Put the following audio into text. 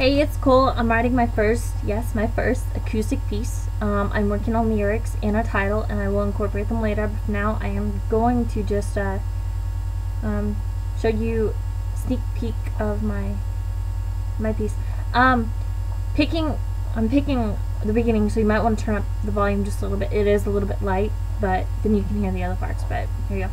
Hey, it's Cole. I'm writing my first, my first acoustic piece. I'm working on lyrics and a title, and I will incorporate them later, but for now I am going to just show you a sneak peek of my piece. I'm picking the beginning, so you might want to turn up the volume just a little bit. It is a little bit light, but then you can hear the other parts, but here you go.